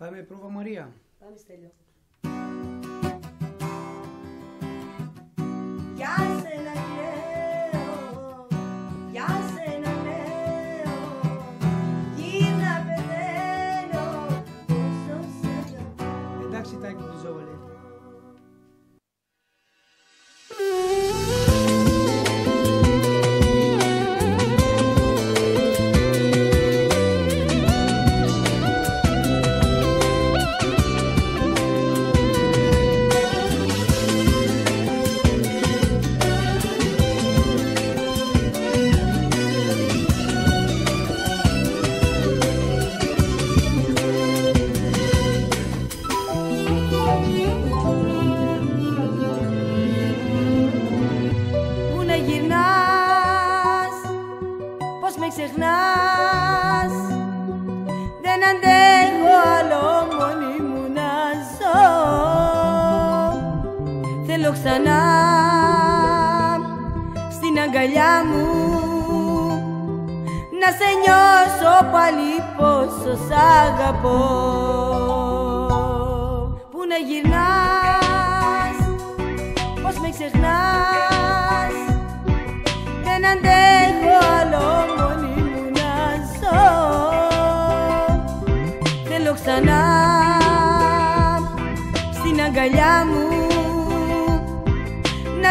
Πάμε πρόβα, Μαρία. Πάμε, Στέλιο. Γεια σένα λέω, γεια σένα λέω, γύρνα πεθαίνω, πόσο σε αγαπώ. Εντάξει, Τάκη Μπουζό, λέει. Ξεχνάς, δεν αντέχω άλλο μόνη μου να ζω. Θέλω ξανά στην αγκαλιά μου να σε νιώσω πάλι πόσο σ' αγαπώ. Πού να γυρνάς, πώς με ξεχνάς, δεν αντέχω άλλο. Ξανά στην αγκαλιά μου να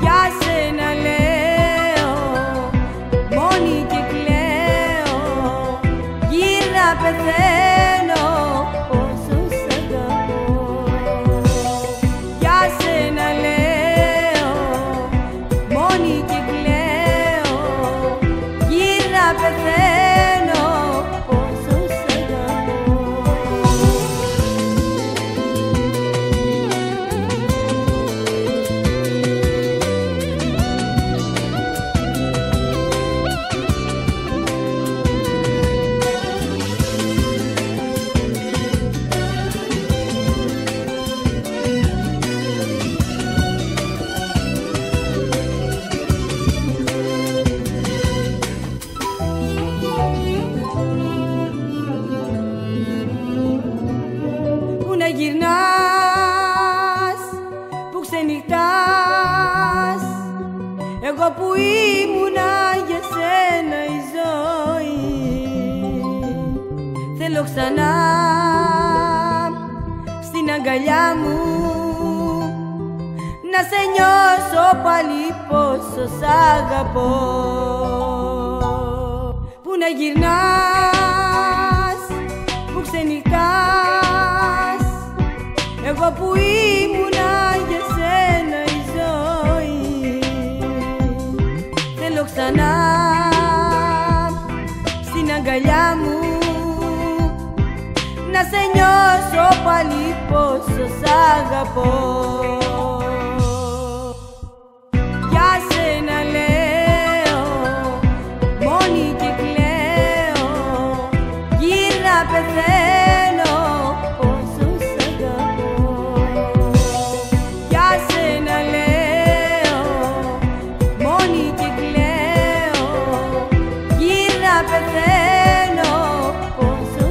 Για σένα λέω, μόνη και κλαίω, γύρνα πεθαίνω, πόσο σ' αγαπώ. Για σένα λέω, μόνη και κλαίω, πεθαίνω, πόσο σ' αγαπώ. Εγώ που ήμουνα για σένα η ζωή, θέλω ξανά στην αγκαλιά μου να σε νιώσω πάλι πόσο σ' αγαπώ. Που να γυρνάς, που ξενυχτάς, εγώ που ήμουνα για σένα η ζωή, θέλω ξανά στην αγκαλιά μου να σε νιώσω πάλι πόσο σ' αγαπώ. Για σένα λέω, μόνη και κλαίω, γύρνα πεθαίνω, πόσο σ' αγαπώ. Για σένα λέω, μόνη και κλαίω, γύρνα πεθαίνω, πόσο σ' αγαπώ.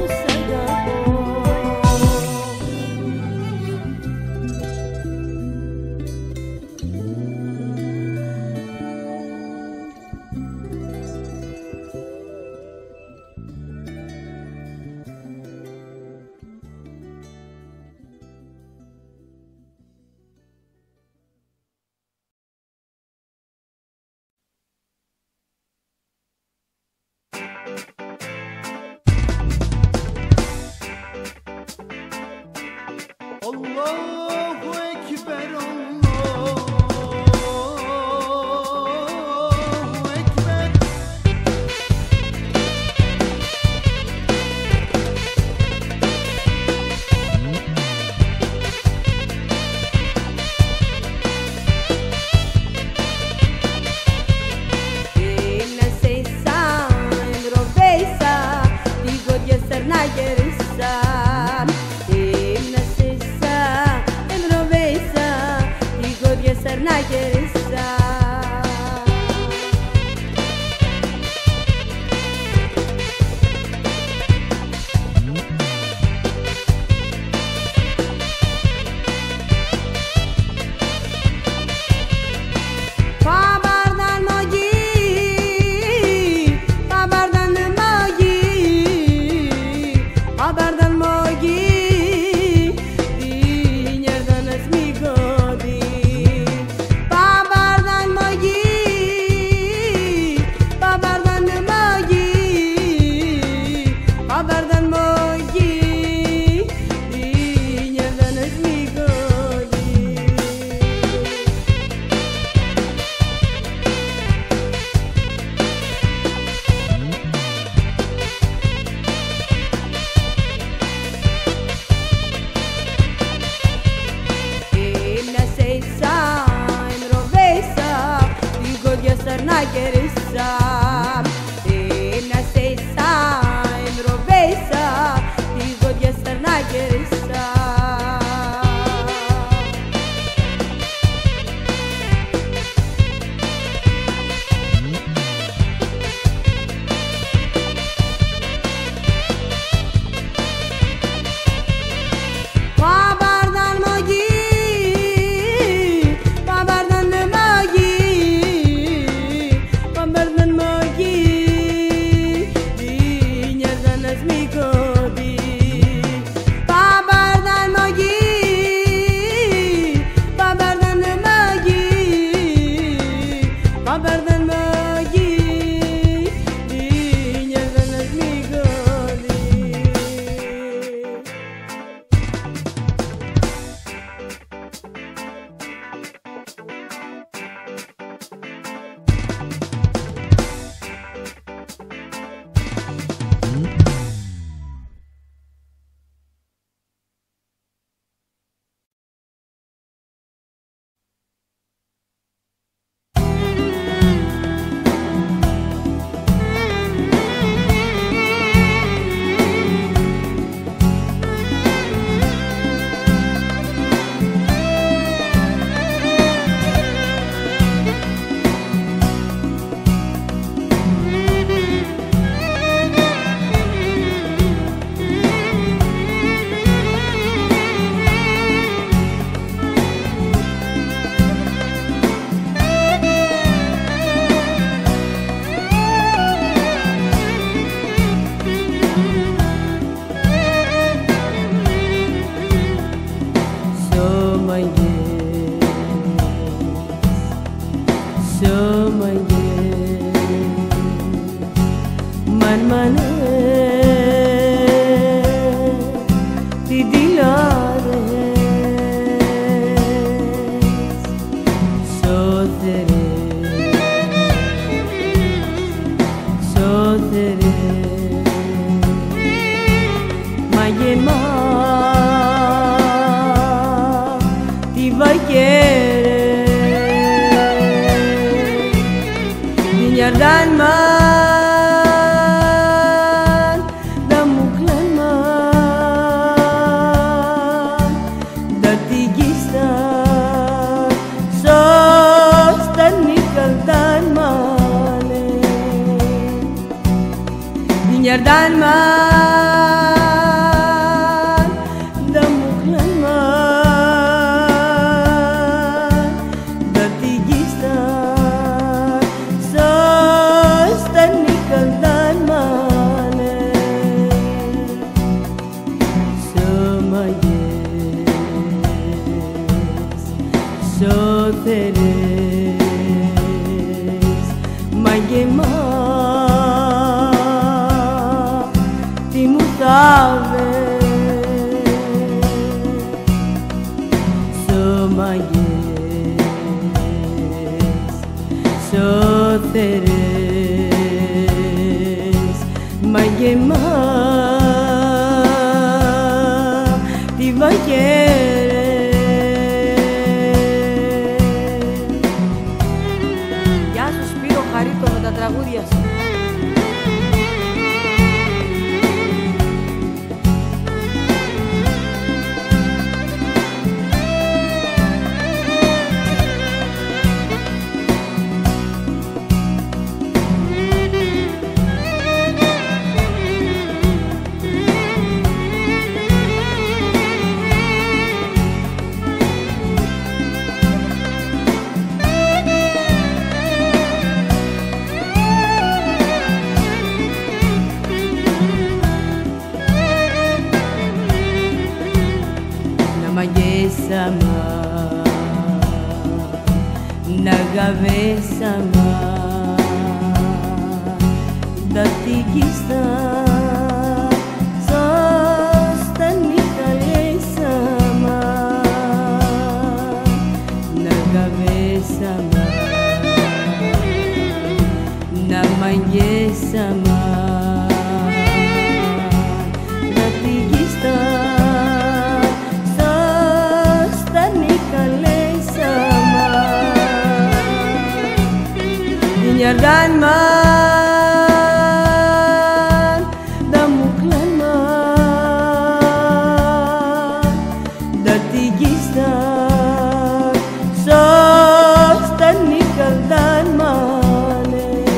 Dan man, damuk leman, dati gistar, sos dan nikal dan mane,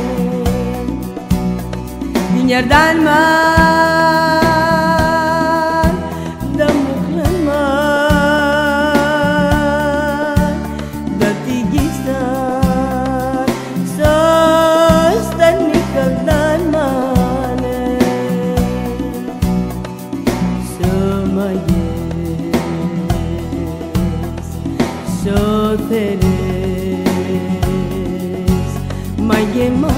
semayes, soteres, mayema.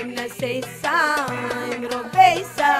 Imro Imro Beysa,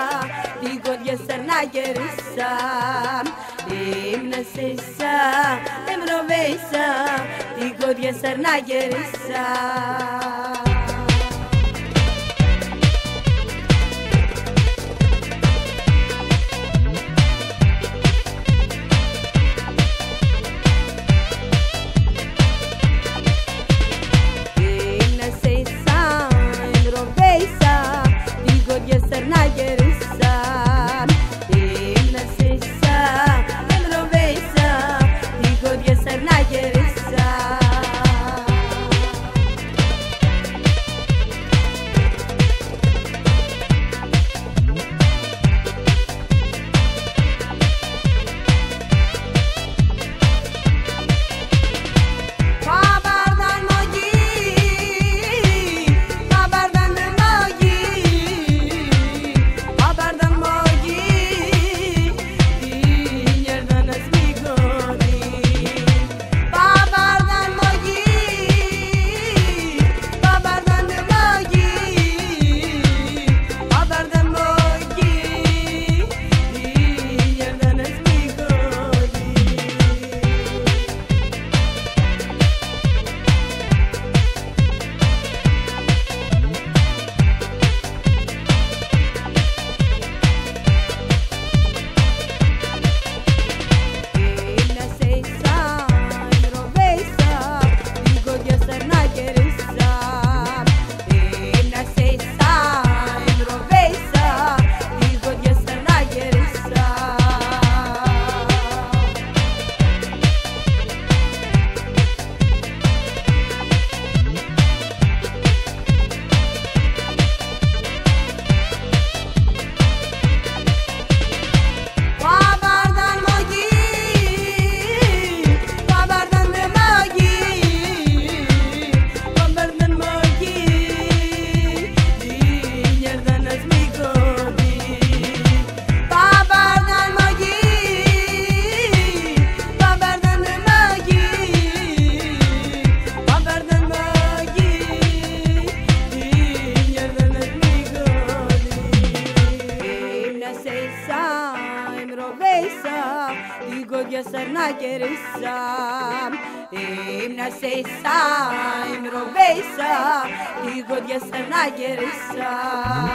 Igor Yeserna Gerissa.